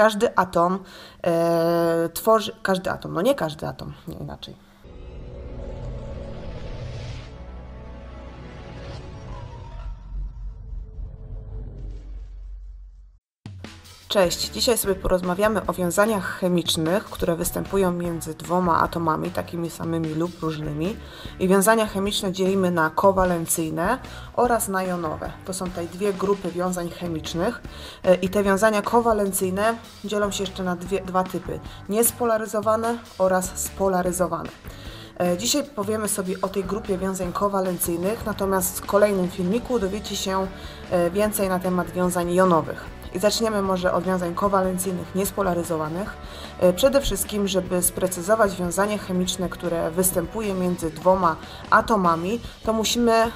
każdy atom tworzy... Każdy atom, no nie każdy atom, nie inaczej. Cześć, dzisiaj sobie porozmawiamy o wiązaniach chemicznych, które występują między dwoma atomami, takimi samymi lub różnymi. I wiązania chemiczne dzielimy na kowalencyjne oraz na jonowe. To są te dwie grupy wiązań chemicznych i te wiązania kowalencyjne dzielą się jeszcze na dwa typy, niespolaryzowane oraz spolaryzowane. Dzisiaj powiemy sobie o tej grupie wiązań kowalencyjnych, natomiast w kolejnym filmiku dowiecie się więcej na temat wiązań jonowych. I zaczniemy może od wiązań kowalencyjnych niespolaryzowanych. Przede wszystkim, żeby sprecyzować wiązanie chemiczne, które występuje między dwoma atomami, to musimy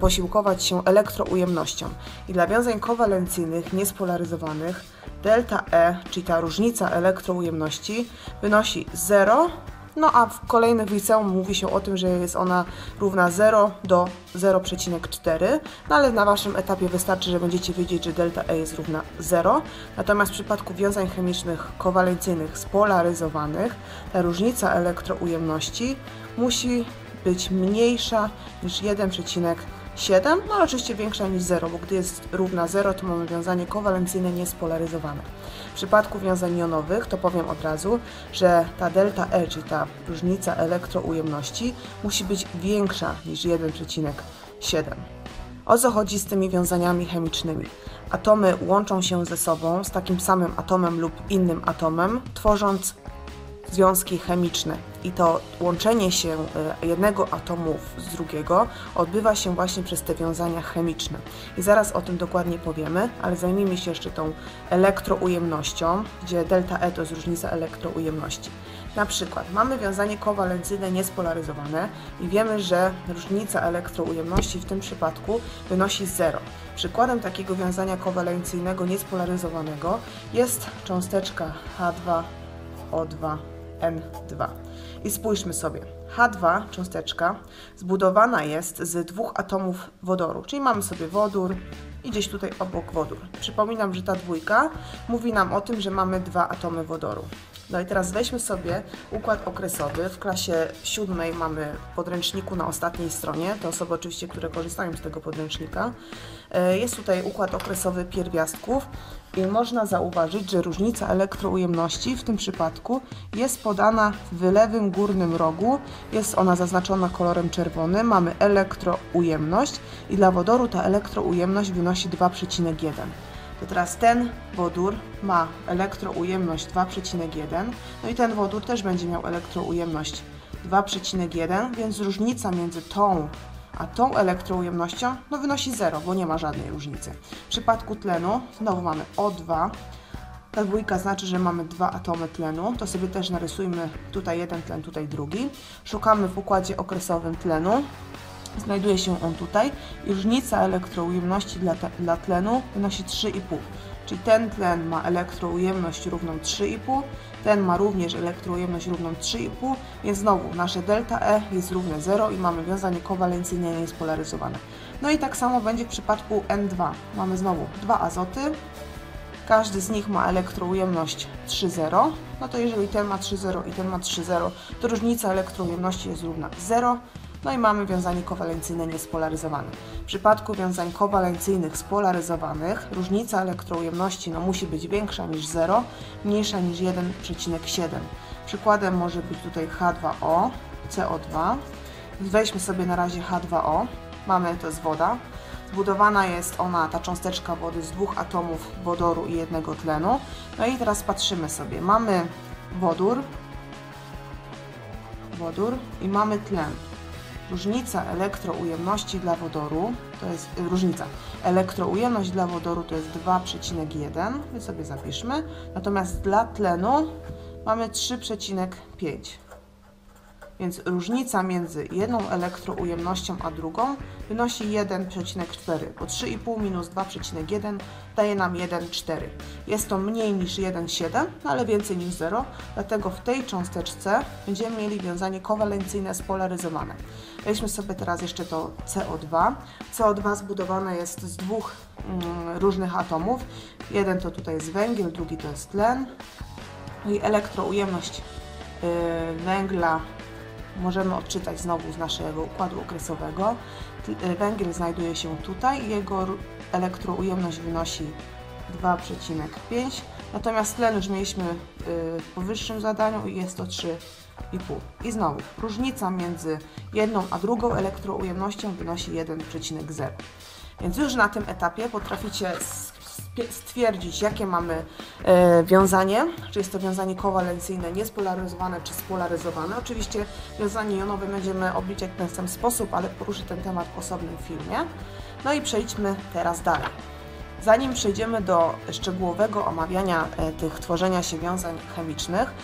posiłkować się elektroujemnością. I dla wiązań kowalencyjnych niespolaryzowanych delta E, czyli ta różnica elektroujemności, wynosi 0, no a w kolejnych liceum mówi się o tym, że jest ona równa 0 do 0,4, no ale na Waszym etapie wystarczy, że będziecie wiedzieć, że delta E jest równa 0. Natomiast w przypadku wiązań chemicznych kowalencyjnych spolaryzowanych ta różnica elektroujemności musi być mniejsza niż 1,7, no ale oczywiście większa niż 0, bo gdy jest równa 0, to mamy wiązanie kowalencyjne niespolaryzowane. W przypadku wiązań jonowych to powiem od razu, że ta delta E, czyli ta różnica elektroujemności, musi być większa niż 1,7. O co chodzi z tymi wiązaniami chemicznymi? Atomy łączą się ze sobą z takim samym atomem lub innym atomem, tworząc związki chemiczne i to łączenie się jednego atomu z drugiego odbywa się właśnie przez te wiązania chemiczne. I zaraz o tym dokładnie powiemy, ale zajmijmy się jeszcze tą elektroujemnością, gdzie delta E to jest różnica elektroujemności. Na przykład mamy wiązanie kowalencyjne niespolaryzowane i wiemy, że różnica elektroujemności w tym przypadku wynosi 0. Przykładem takiego wiązania kowalencyjnego niespolaryzowanego jest cząsteczka H2O2N2. I spójrzmy sobie, H2 cząsteczka zbudowana jest z dwóch atomów wodoru, czyli mamy sobie wodór i gdzieś tutaj obok wodór. Przypominam, że ta dwójka mówi nam o tym, że mamy dwa atomy wodoru. No i teraz weźmy sobie układ okresowy. W klasie 7 mamy w podręczniku na ostatniej stronie, te osoby oczywiście, które korzystają z tego podręcznika. Jest tutaj układ okresowy pierwiastków i można zauważyć, że różnica elektroujemności w tym przypadku jest podana w lewym górnym rogu. Jest ona zaznaczona kolorem czerwonym. Mamy elektroujemność i dla wodoru ta elektroujemność wynosi 2,1. To teraz ten wodór ma elektroujemność 2,1, no i ten wodór też będzie miał elektroujemność 2,1, więc różnica między tą a tą elektroujemnością no, wynosi 0, bo nie ma żadnej różnicy. W przypadku tlenu znowu mamy O2, ta dwójka znaczy, że mamy dwa atomy tlenu, to sobie też narysujmy tutaj jeden tlen, tutaj drugi. Szukamy w układzie okresowym tlenu. Znajduje się on tutaj i różnica elektroujemności dla tlenu wynosi 3,5, czyli ten tlen ma elektroujemność równą 3,5, ten ma również elektroujemność równą 3,5, więc znowu nasze delta E jest równe 0 i mamy wiązanie kowalencyjne niespolaryzowane. No i tak samo będzie w przypadku N2, mamy znowu dwa azoty, każdy z nich ma elektroujemność 3,0, no to jeżeli ten ma 3,0 i ten ma 3,0, to różnica elektroujemności jest równa 0. No i mamy wiązanie kowalencyjne niespolaryzowane. W przypadku wiązań kowalencyjnych spolaryzowanych różnica elektroujemności no, musi być większa niż 0, mniejsza niż 1,7. Przykładem może być tutaj H2O, CO2. Weźmy sobie na razie H2O, mamy to z woda. Zbudowana jest ona, ta cząsteczka wody, z dwóch atomów wodoru i jednego tlenu. No i teraz patrzymy sobie, mamy wodór i mamy tlen. Różnica elektroujemności dla wodoru to jest elektroujemność dla wodoru to jest 2,1, my sobie zapiszmy, natomiast dla tlenu mamy 3,5. więc różnica między jedną elektroujemnością a drugą wynosi 1,4, bo 3,5 minus 2,1 daje nam 1,4. Jest to mniej niż 1,7, ale więcej niż 0, dlatego w tej cząsteczce będziemy mieli wiązanie kowalencyjne spolaryzowane. Weźmy sobie teraz jeszcze to CO2. CO2 zbudowane jest z dwóch różnych atomów. Jeden to tutaj jest węgiel, drugi to jest tlen. I elektroujemność węgla możemy odczytać znowu z naszego układu okresowego. Węgiel znajduje się tutaj, jego elektroujemność wynosi 2,5, natomiast tlen już mieliśmy w powyższym zadaniu i jest to 3,5. I znowu różnica między jedną a drugą elektroujemnością wynosi 1,0. Więc już na tym etapie potraficie stwierdzić, jakie mamy wiązanie, czy jest to wiązanie kowalencyjne, niespolaryzowane czy spolaryzowane. Oczywiście wiązanie jonowe będziemy obliczać w ten sam sposób, ale poruszę ten temat w osobnym filmie. No i przejdźmy teraz dalej. Zanim przejdziemy do szczegółowego omawiania tych tworzenia się wiązań chemicznych,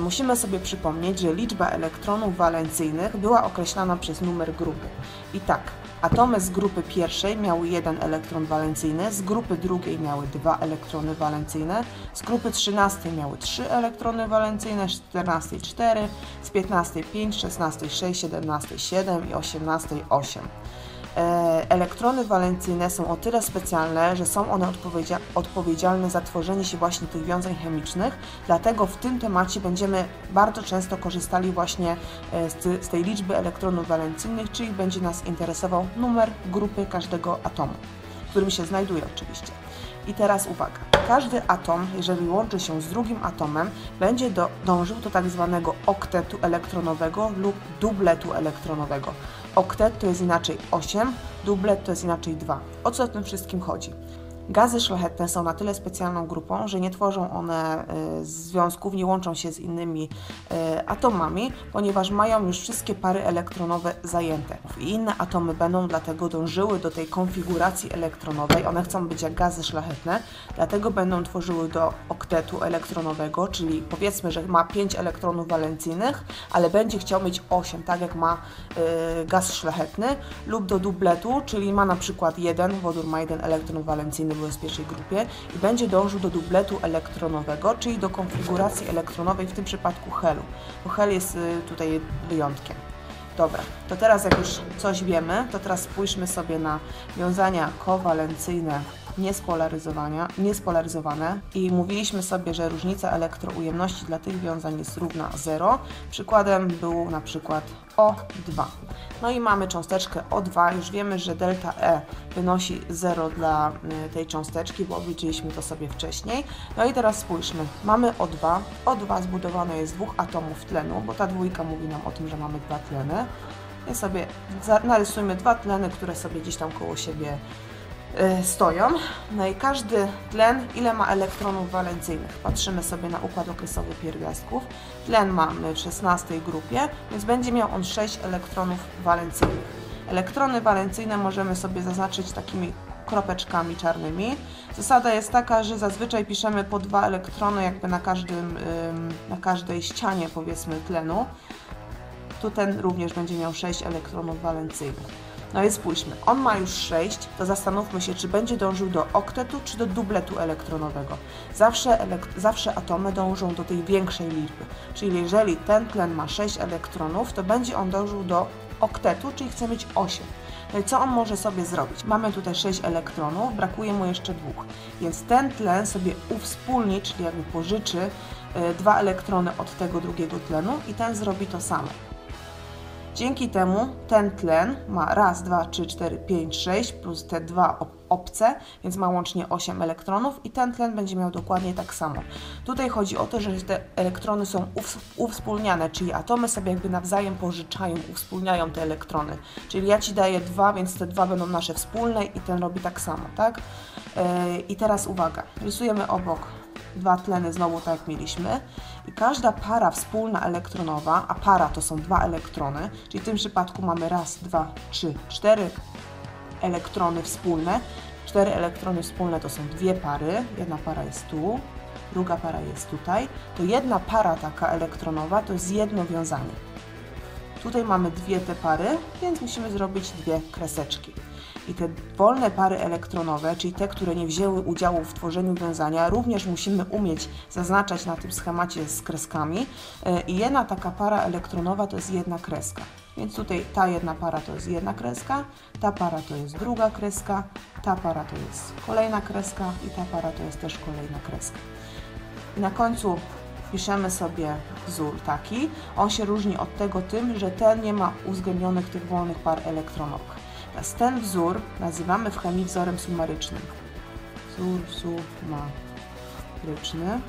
musimy sobie przypomnieć, że liczba elektronów walencyjnych była określana przez numer grupy. I tak, atomy z grupy pierwszej miały 1 elektron walencyjny, z grupy drugiej miały 2 elektrony walencyjne, z grupy 13 miały 3 elektrony walencyjne, z 14 4, z 15 5, 16 6, 17 7 i 18 8. Elektrony walencyjne są o tyle specjalne, że są one odpowiedzialne za tworzenie się właśnie tych wiązań chemicznych, dlatego w tym temacie będziemy bardzo często korzystali właśnie z tej liczby elektronów walencyjnych, czyli będzie nas interesował numer grupy każdego atomu, w którym się znajduje oczywiście. I teraz uwaga, każdy atom, jeżeli łączy się z drugim atomem, będzie dążył do tak zwanego oktetu elektronowego lub dubletu elektronowego. Oktet to jest inaczej 8, dublet to jest inaczej 2. O co w tym wszystkim chodzi? Gazy szlachetne są na tyle specjalną grupą, że nie tworzą one związków, nie łączą się z innymi atomami, ponieważ mają już wszystkie pary elektronowe zajęte. I inne atomy będą dlatego dążyły do tej konfiguracji elektronowej, one chcą być jak gazy szlachetne, dlatego będą tworzyły do oktetu elektronowego, czyli powiedzmy, że ma 5 elektronów walencyjnych, ale będzie chciał mieć 8, tak jak ma gaz szlachetny, lub do dubletu, czyli ma na przykład 1, wodór ma 1 elektron walencyjny, był w pierwszej grupie i będzie dążył do dubletu elektronowego, czyli do konfiguracji elektronowej, w tym przypadku helu, bo hel jest tutaj wyjątkiem. Dobra, to teraz jak już coś wiemy, to teraz spójrzmy sobie na wiązania kowalencyjne niespolaryzowane i mówiliśmy sobie, że różnica elektroujemności dla tych wiązań jest równa 0. Przykładem był na przykład O2. No i mamy cząsteczkę O2, już wiemy, że delta E wynosi 0 dla tej cząsteczki, bo obliczyliśmy to sobie wcześniej. No i teraz spójrzmy, mamy O2, O2 zbudowane jest z 2 atomów tlenu, bo ta dwójka mówi nam o tym, że mamy 2 tleny. I sobie narysujmy 2 tleny, które sobie gdzieś tam koło siebie stoją. No i każdy tlen ile ma elektronów walencyjnych? Patrzymy sobie na układ okresowy pierwiastków. Tlen mamy w 16 grupie, więc będzie miał on 6 elektronów walencyjnych. Elektrony walencyjne możemy sobie zaznaczyć takimi kropeczkami czarnymi. Zasada jest taka, że zazwyczaj piszemy po 2 elektrony jakby na każdej ścianie powiedzmy tlenu. Tu ten również będzie miał 6 elektronów walencyjnych. No i spójrzmy, on ma już 6, to zastanówmy się, czy będzie dążył do oktetu, czy do dubletu elektronowego. Zawsze atomy dążą do tej większej liczby, czyli jeżeli ten tlen ma 6 elektronów, to będzie on dążył do oktetu, czyli chce mieć 8. No i co on może sobie zrobić? Mamy tutaj 6 elektronów, brakuje mu jeszcze 2, więc ten tlen sobie uwspólni, czyli jakby pożyczy 2 elektrony od tego drugiego tlenu i ten zrobi to samo. Dzięki temu ten tlen ma 1, 2, 3, 4, 5, 6 plus te 2 obce, więc ma łącznie 8 elektronów i ten tlen będzie miał dokładnie tak samo. Tutaj chodzi o to, że te elektrony są uwspólniane, czyli atomy sobie jakby nawzajem pożyczają, uwspólniają te elektrony. Czyli ja Ci daję 2, więc te 2 będą nasze wspólne i ten robi tak samo, tak? I teraz uwaga, rysujemy obok 2 tleny znowu tak jak mieliśmy i każda para wspólna elektronowa, a para to są 2 elektrony, czyli w tym przypadku mamy 1, 2, 3, 4 elektrony wspólne. 4 elektrony wspólne to są 2 pary, jedna para jest tu, druga para jest tutaj, to jedna para taka elektronowa to jest jedno wiązanie. Tutaj mamy dwie te pary, więc musimy zrobić dwie kreseczki. I te wolne pary elektronowe, czyli te, które nie wzięły udziału w tworzeniu wiązania, również musimy umieć zaznaczać na tym schemacie z kreskami. I jedna taka para elektronowa to jest jedna kreska. Więc tutaj ta jedna para to jest jedna kreska, ta para to jest druga kreska, ta para to jest kolejna kreska i ta para to jest też kolejna kreska. I na końcu piszemy sobie wzór taki. On się różni od tego tym, że ten nie ma uwzględnionych tych wolnych par elektronowych. Teraz ten wzór nazywamy w chemii wzorem sumarycznym. Wzór sumaryczny.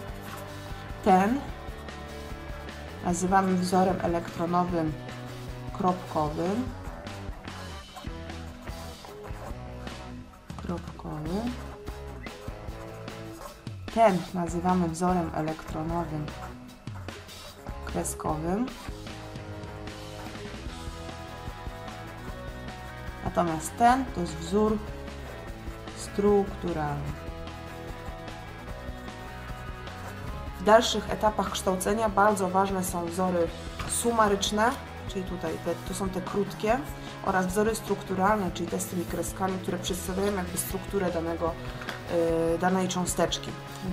Ten nazywamy wzorem elektronowym kropkowym. Kropkowy. Ten nazywamy wzorem elektronowym kreskowym. Natomiast ten to jest wzór strukturalny. W dalszych etapach kształcenia bardzo ważne są wzory sumaryczne, czyli tutaj to są te krótkie, oraz wzory strukturalne, czyli te z tymi kreskami, które przedstawiają jakby strukturę danej cząsteczki.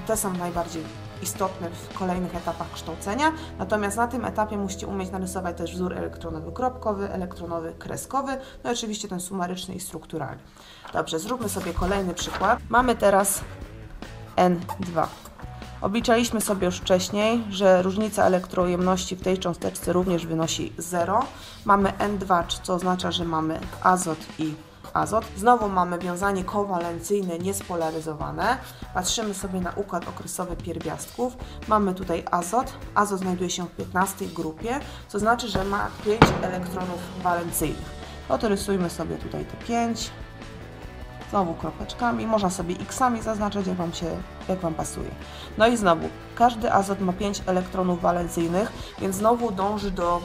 Te są najbardziej istotne w kolejnych etapach kształcenia, natomiast na tym etapie musicie umieć narysować też wzór elektronowy kropkowy, elektronowy kreskowy, no i oczywiście ten sumaryczny i strukturalny. Dobrze, zróbmy sobie kolejny przykład. Mamy teraz N2. Obliczaliśmy sobie już wcześniej, że różnica elektrojemności w tej cząsteczce również wynosi 0. Mamy N2, co oznacza, że mamy azot i azot. Znowu mamy wiązanie kowalencyjne niespolaryzowane. Patrzymy sobie na układ okresowy pierwiastków. Mamy tutaj azot. Azot znajduje się w 15 grupie, co znaczy, że ma 5 elektronów walencyjnych. No to rysujmy sobie tutaj te 5. Znowu kropeczkami. Można sobie x-ami zaznaczać, jak Wam pasuje. No i znowu, każdy azot ma 5 elektronów walencyjnych, więc znowu dąży do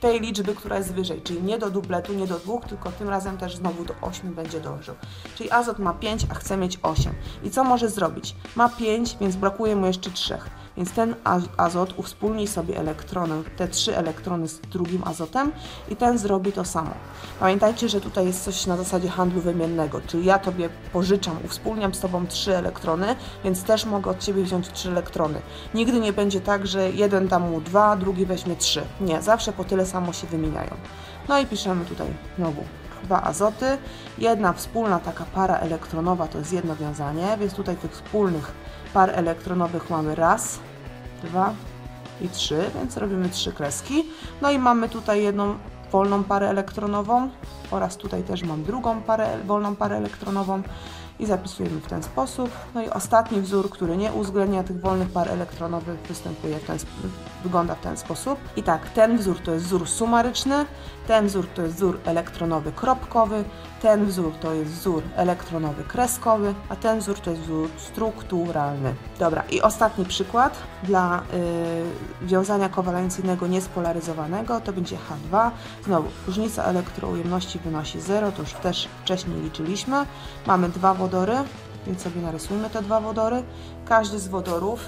tej liczby, która jest wyżej, czyli nie do dubletu, nie do 2, tylko tym razem też znowu do 8 będzie dążył. Czyli azot ma 5, a chce mieć 8. I co może zrobić? Ma 5, więc brakuje mu jeszcze 3. Więc ten azot uwspólni sobie elektrony, te 3 elektrony z drugim azotem i ten zrobi to samo. Pamiętajcie, że tutaj jest coś na zasadzie handlu wymiennego, czyli ja Tobie pożyczam, uwspólniam z Tobą 3 elektrony, więc też mogę od Ciebie wziąć 3 elektrony. Nigdy nie będzie tak, że jeden da mu 2, drugi weźmie 3. Nie, zawsze po tyle samo się wymieniają. No i piszemy tutaj znowu dwa azoty, jedna wspólna taka para elektronowa to jest jedno wiązanie, więc tutaj tych wspólnych par elektronowych mamy raz, dwa i trzy, więc robimy 3 kreski. No i mamy tutaj jedną wolną parę elektronową oraz tutaj też mam drugą wolną parę elektronową i zapisujemy w ten sposób. No i ostatni wzór, który nie uwzględnia tych wolnych par elektronowych, wygląda w ten sposób. I tak, ten wzór to jest wzór sumaryczny, ten wzór to jest wzór elektronowy kropkowy, ten wzór to jest wzór elektronowy kreskowy, a ten wzór to jest wzór strukturalny. Dobra, i ostatni przykład dla wiązania kowalencyjnego niespolaryzowanego to będzie H2. Znowu, różnica elektroujemności wynosi 0, to już też wcześniej liczyliśmy. Mamy dwa wodory, więc sobie narysujmy te dwa wodory. Każdy z wodorów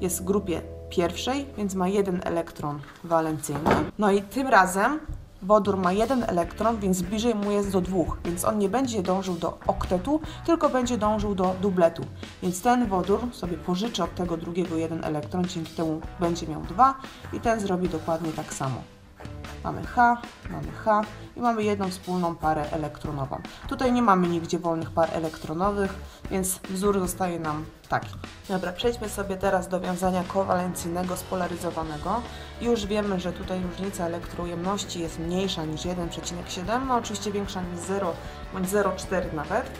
jest w grupie pierwszej, więc ma jeden elektron walencyjny. No i tym razem wodór ma jeden elektron, więc bliżej mu jest do 2, więc on nie będzie dążył do oktetu, tylko będzie dążył do dubletu. Więc ten wodór sobie pożyczy od tego drugiego jeden elektron, dzięki temu będzie miał 2 i ten zrobi dokładnie tak samo. Mamy H i mamy jedną wspólną parę elektronową. Tutaj nie mamy nigdzie wolnych par elektronowych, więc wzór zostaje nam taki. Dobra, przejdźmy sobie teraz do wiązania kowalencyjnego spolaryzowanego. Już wiemy, że tutaj różnica elektroujemności jest mniejsza niż 1,7, no oczywiście większa niż 0 bądź 0,4 nawet.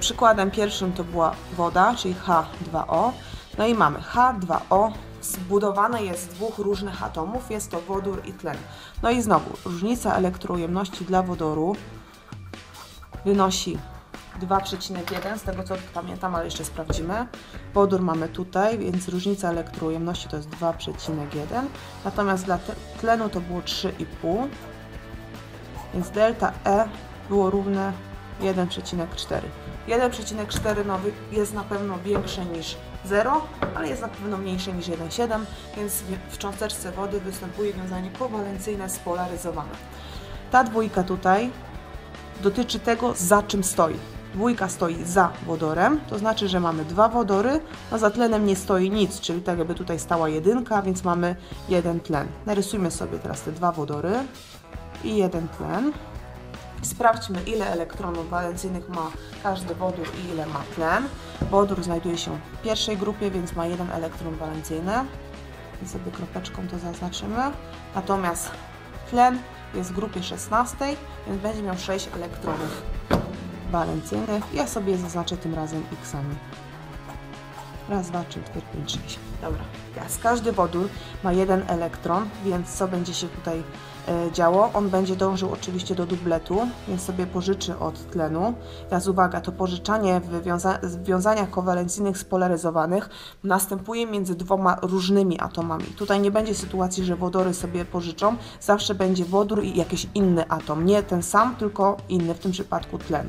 Przykładem pierwszym to była woda, czyli H2O. No i mamy H2O. Zbudowane jest z dwóch różnych atomów, jest to wodór i tlen. No i znowu, różnica elektroujemności dla wodoru wynosi 2,1, z tego co pamiętam, ale jeszcze sprawdzimy. Wodór mamy tutaj, więc różnica elektroujemności to jest 2,1, natomiast dla tlenu to było 3,5, więc delta E było równe 1,4. 1,4 no, jest na pewno większe niż 0, ale jest na pewno mniejsze niż 1,7, więc w cząsteczce wody występuje wiązanie kowalencyjne spolaryzowane. Ta dwójka tutaj dotyczy tego, za czym stoi. Dwójka stoi za wodorem, to znaczy, że mamy dwa wodory, a za tlenem nie stoi nic, czyli tak jakby tutaj stała jedynka, więc mamy jeden tlen. Narysujmy sobie teraz te dwa wodory i jeden tlen. Sprawdźmy, ile elektronów walencyjnych ma każdy wodór i ile ma tlen. Wodór znajduje się w pierwszej grupie, więc ma jeden elektron walencyjny. I sobie kropeczką to zaznaczymy. Natomiast tlen jest w grupie 16, więc będzie miał 6 elektronów walencyjnych. Ja sobie zaznaczę tym razem x-ami. Raz, dwa, trzy, cztery, pięć, sześć. Dobra. Teraz każdy wodór ma jeden elektron, więc co będzie się tutaj działo? On będzie dążył oczywiście do dubletu, więc sobie pożyczy od tlenu. Teraz uwaga, to pożyczanie w wiązaniach kowalencyjnych spolaryzowanych następuje między dwoma różnymi atomami. Tutaj nie będzie sytuacji, że wodory sobie pożyczą. Zawsze będzie wodór i jakiś inny atom. Nie ten sam, tylko inny, w tym przypadku tlen.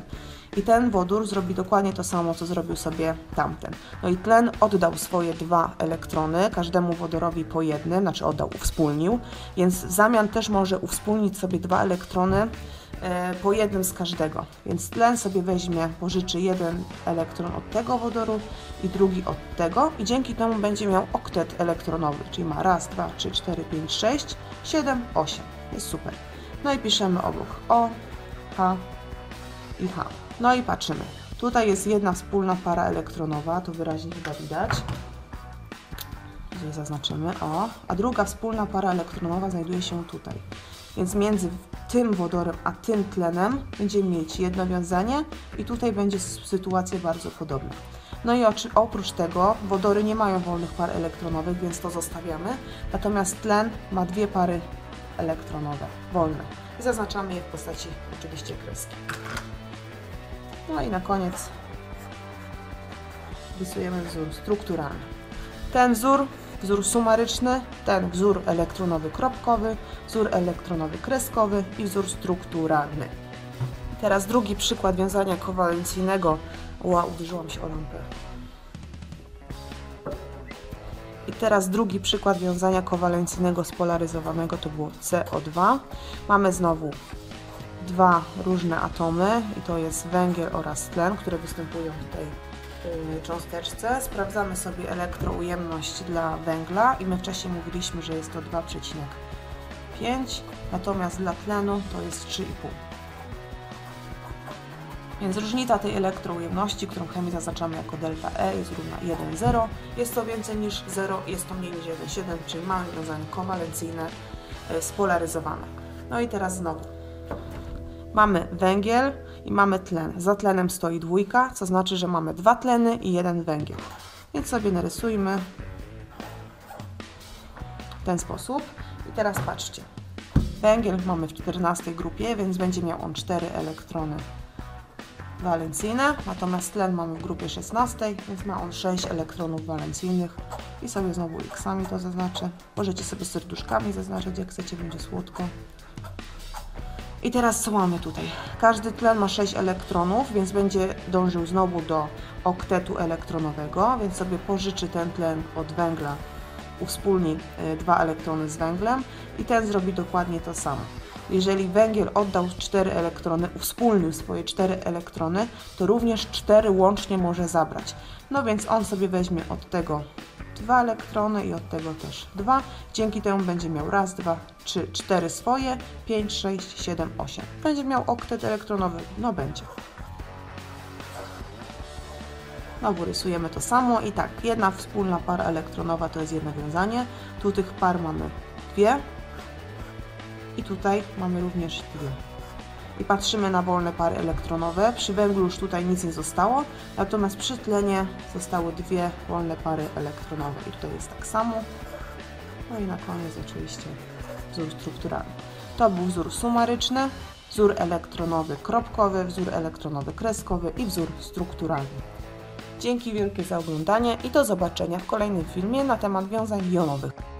I ten wodór zrobi dokładnie to samo, co zrobił sobie tamten. No i tlen oddał swoje dwa elektrony, każdemu wodorowi po jednym, znaczy oddał, uwspólnił, więc w zamian też może uwspólnić sobie dwa elektrony po jednym z każdego. Więc tlen sobie weźmie, pożyczy jeden elektron od tego wodoru i drugi od tego i dzięki temu będzie miał oktet elektronowy, czyli ma raz, dwa, trzy, cztery, pięć, sześć, siedem, osiem. Jest super. No i piszemy obok O, H i H. No i patrzymy. Tutaj jest jedna wspólna para elektronowa, to wyraźnie chyba widać. Tutaj zaznaczymy, o. A druga wspólna para elektronowa znajduje się tutaj. Więc między tym wodorem a tym tlenem będziemy mieć jedno wiązanie i tutaj będzie sytuacja bardzo podobna. No i oprócz tego wodory nie mają wolnych par elektronowych, więc to zostawiamy. Natomiast tlen ma dwie pary elektronowe, wolne. I zaznaczamy je w postaci oczywiście kreski. No i na koniec rysujemy wzór strukturalny. Ten wzór sumaryczny, ten wzór elektronowy kropkowy, wzór elektronowy kreskowy i wzór strukturalny. Teraz drugi przykład wiązania kowalencyjnego. Wow, uderzyłam się o lampę. I teraz drugi przykład wiązania kowalencyjnego spolaryzowanego to było CO2. Mamy znowu dwa różne atomy i to jest węgiel oraz tlen, które występują w tej cząsteczce. Sprawdzamy sobie elektroujemność dla węgla i my wcześniej mówiliśmy, że jest to 2,5, natomiast dla tlenu to jest 3,5. Więc różnica tej elektroujemności, którą w chemii zaznaczamy jako delta E, jest równa 1,0. Jest to więcej niż 0, jest to mniej niż 1,7, czyli mamy wiązanie kowalencyjne spolaryzowane. No i teraz znowu. Mamy węgiel i mamy tlen. Za tlenem stoi dwójka, co znaczy, że mamy dwa tleny i jeden węgiel. Więc sobie narysujmy w ten sposób. I teraz patrzcie. Węgiel mamy w 14 grupie, więc będzie miał on 4 elektrony walencyjne. Natomiast tlen mamy w grupie 16, więc ma on 6 elektronów walencyjnych. I sobie znowu x-ami to zaznaczę. Możecie sobie serduszkami zaznaczyć, jak chcecie, będzie słodko. I teraz co mamy tutaj? Każdy tlen ma 6 elektronów, więc będzie dążył znowu do oktetu elektronowego, więc sobie pożyczy ten tlen od węgla, uwspólni dwa elektrony z węglem i ten zrobi dokładnie to samo. Jeżeli węgiel oddał 4 elektrony, uwspólnił swoje 4 elektrony, to również 4 łącznie może zabrać. No więc on sobie weźmie od tego 2 elektrony i od tego też 2. Dzięki temu będzie miał raz, dwa, trzy, cztery swoje, 5, 6, 7, 8. Będzie miał oktet elektronowy. No będzie. Znowu rysujemy to samo i tak, jedna wspólna para elektronowa to jest jedno wiązanie. Tu tych par mamy dwie. I tutaj mamy również dwie. I patrzymy na wolne pary elektronowe. Przy węglu już tutaj nic nie zostało, natomiast przy tlenie zostały dwie wolne pary elektronowe. I tutaj jest tak samo. No i na koniec oczywiście wzór strukturalny. To był wzór sumaryczny, wzór elektronowy kropkowy, wzór elektronowy kreskowy i wzór strukturalny. Dzięki wielkie za oglądanie i do zobaczenia w kolejnym filmie na temat wiązań jonowych.